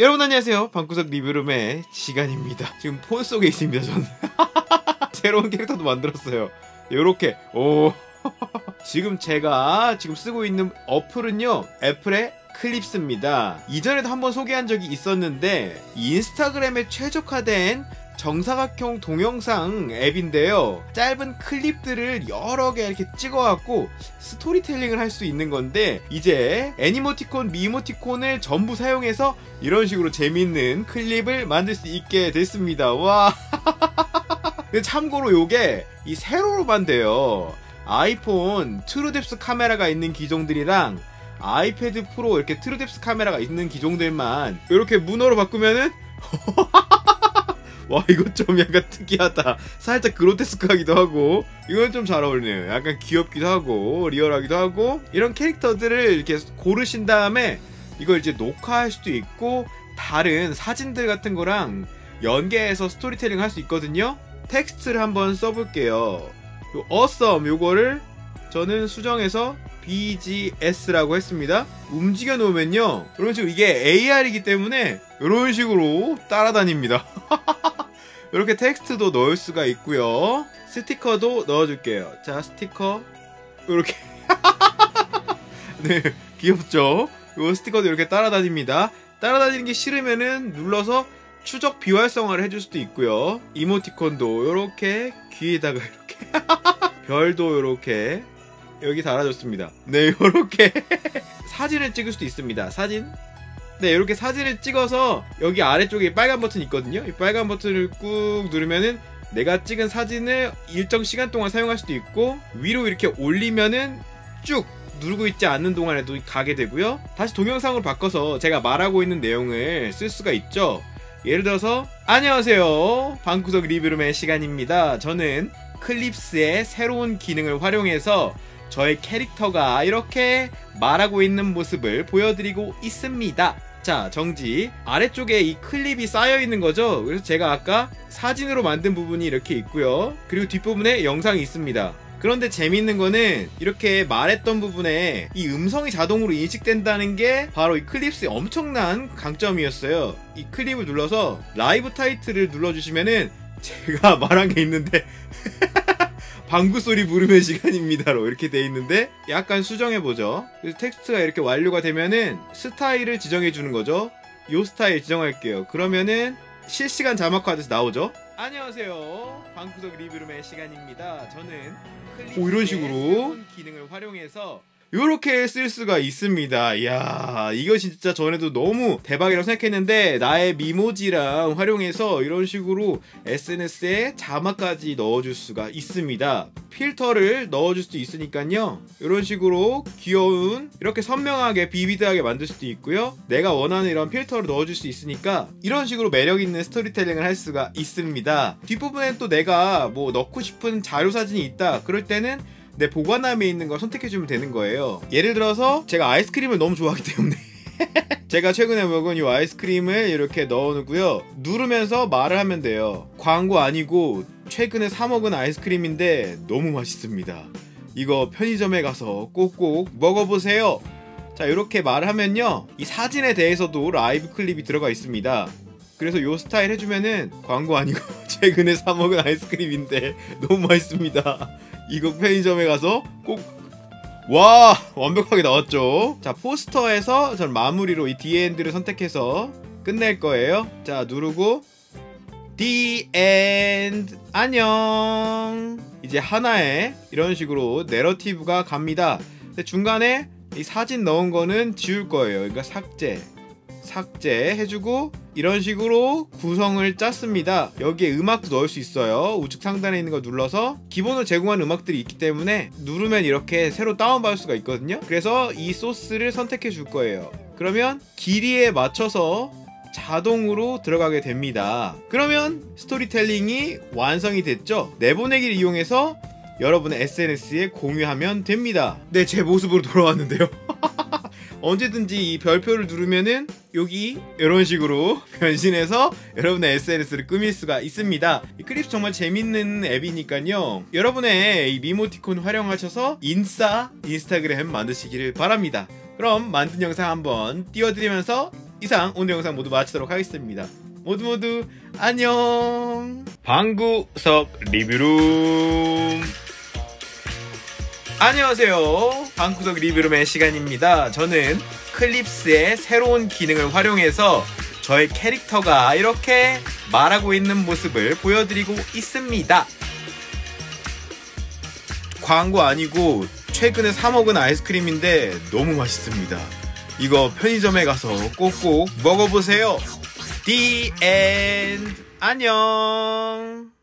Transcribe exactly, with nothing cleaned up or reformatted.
여러분 안녕하세요. 방구석 리뷰룸의 시간입니다. 지금 폰 속에 있습니다. 저는 새로운 캐릭터도 만들었어요. 요렇게 오 지금 제가 지금 쓰고 있는 어플은요, 애플의 클립스입니다. 이전에도 한번 소개한 적이 있었는데 인스타그램에 최적화된 정사각형 동영상 앱인데요, 짧은 클립들을 여러 개 이렇게 찍어갖고 스토리텔링을 할 수 있는 건데, 이제 애니모티콘, 미모티콘을 전부 사용해서 이런 식으로 재밌는 클립을 만들 수 있게 됐습니다. 와. 근데 참고로 요게 이 세로로만 돼요. 아이폰 트루뎁스 카메라가 있는 기종들이랑 아이패드 프로 이렇게 트루뎁스 카메라가 있는 기종들만 이렇게 문어로 바꾸면은 와, 이거 좀 약간 특이하다. 살짝 그로테스크하기도 하고, 이건 좀 잘 어울리네요. 약간 귀엽기도 하고 리얼하기도 하고. 이런 캐릭터들을 이렇게 고르신 다음에 이걸 이제 녹화할 수도 있고 다른 사진들 같은 거랑 연계해서 스토리텔링 할 수 있거든요. 텍스트를 한번 써볼게요. 요 awesome 요거를 저는 수정해서 비지에스라고 했습니다. 움직여 놓으면요, 이런 식으로, 이게 에이알이기 때문에 이런 식으로 따라다닙니다. 이렇게 텍스트도 넣을 수가 있고요. 스티커도 넣어줄게요. 자, 스티커 이렇게 네, 귀엽죠? 이 스티커도 이렇게 따라다닙니다. 따라다니는 게 싫으면은 눌러서 추적 비활성화를 해줄 수도 있고요. 이모티콘도 이렇게 귀에다가 이렇게 별도 이렇게 여기 달아줬습니다. 네, 이렇게 사진을 찍을 수도 있습니다. 사진. 네, 이렇게 사진을 찍어서 여기 아래쪽에 빨간 버튼 있거든요. 이 빨간 버튼을 꾹 누르면은 내가 찍은 사진을 일정 시간 동안 사용할 수도 있고, 위로 이렇게 올리면은 쭉 누르고 있지 않는 동안에도 가게 되고요. 다시 동영상으로 바꿔서 제가 말하고 있는 내용을 쓸 수가 있죠. 예를 들어서 안녕하세요, 방구석 리뷰룸의 시간입니다. 저는 클립스의 새로운 기능을 활용해서 저의 캐릭터가 이렇게 말하고 있는 모습을 보여드리고 있습니다. 자, 정지. 아래쪽에 이 클립이 쌓여있는 거죠. 그래서 제가 아까 사진으로 만든 부분이 이렇게 있고요. 그리고 뒷부분에 영상이 있습니다. 그런데 재밌는 거는 이렇게 말했던 부분에 이 음성이 자동으로 인식된다는 게 바로 이 클립스의 엄청난 강점이었어요. 이 클립을 눌러서 라이브 타이틀을 눌러주시면은 제가 말한 게 있는데 방구소리 부름의 시간입니다로 이렇게 돼 있는데 약간 수정해보죠. 그래서 텍스트가 이렇게 완료가 되면은 스타일을 지정해주는 거죠. 요 스타일 지정할게요. 그러면은 실시간 자막화돼서 나오죠. 안녕하세요, 방구석 리뷰룸의 시간입니다. 저는 클립스의 이런 식으로 기능을 활용해서 요렇게 쓸 수가 있습니다. 이야, 이거 진짜 전에도 너무 대박이라고 생각했는데, 나의 미모지랑 활용해서 이런 식으로 에스엔에스에 자막까지 넣어줄 수가 있습니다. 필터를 넣어줄 수도 있으니까요. 이런 식으로 귀여운, 이렇게 선명하게 비비드하게 만들 수도 있고요. 내가 원하는 이런 필터를 넣어줄 수 있으니까 이런 식으로 매력 있는 스토리텔링을 할 수가 있습니다. 뒷부분에 또 내가 뭐 넣고 싶은 자료 사진이 있다 그럴 때는 내 보관함에 있는 걸 선택해주면 되는 거예요. 예를 들어서 제가 아이스크림을 너무 좋아하기 때문에 제가 최근에 먹은 이 아이스크림을 이렇게 넣어놓고요, 누르면서 말을 하면 돼요. 광고 아니고 최근에 사 먹은 아이스크림인데 너무 맛있습니다. 이거 편의점에 가서 꼭꼭 먹어보세요. 자, 이렇게 말을 하면요, 이 사진에 대해서도 라이브 클립이 들어가 있습니다. 그래서 요 스타일 해주면은 광고 아니고 최근에 사 먹은 아이스크림인데 너무 맛있습니다. 이거 편의점에 가서 꼭. 와, 완벽하게 나왔죠. 자, 포스터에서 전 마무리로 이 디엔드를 선택해서 끝낼 거예요. 자, 누르고 디엔드 안녕. 이제 하나의 이런 식으로 내러티브가 갑니다. 근데 중간에 이 사진 넣은 거는 지울 거예요. 그러니까 삭제 삭제해주고 이런 식으로 구성을 짰습니다. 여기에 음악도 넣을 수 있어요. 우측 상단에 있는 거 눌러서 기본으로 제공한 음악들이 있기 때문에 누르면 이렇게 새로 다운받을 수가 있거든요. 그래서 이 소스를 선택해 줄 거예요. 그러면 길이에 맞춰서 자동으로 들어가게 됩니다. 그러면 스토리텔링이 완성이 됐죠. 내보내기를 이용해서 여러분의 에스엔에스에 공유하면 됩니다. 네, 제 모습으로 돌아왔는데요. 언제든지 이 별표를 누르면은 여기 이런 식으로 변신해서 여러분의 에스엔에스를 꾸밀 수가 있습니다. 이 클립스 정말 재밌는 앱이니까요, 여러분의 이 미모티콘 활용하셔서 인싸 인스타그램 만드시기를 바랍니다. 그럼 만든 영상 한번 띄워드리면서 이상 오늘 영상 모두 마치도록 하겠습니다. 모두 모두 안녕. 방구석 리뷰룸. 안녕하세요, 방구석 리뷰룸의 시간입니다. 저는 클립스의 새로운 기능을 활용해서 저의 캐릭터가 이렇게 말하고 있는 모습을 보여드리고 있습니다. 광고 아니고 최근에 사 먹은 아이스크림인데 너무 맛있습니다. 이거 편의점에 가서 꼭꼭 먹어보세요. The end. 안녕.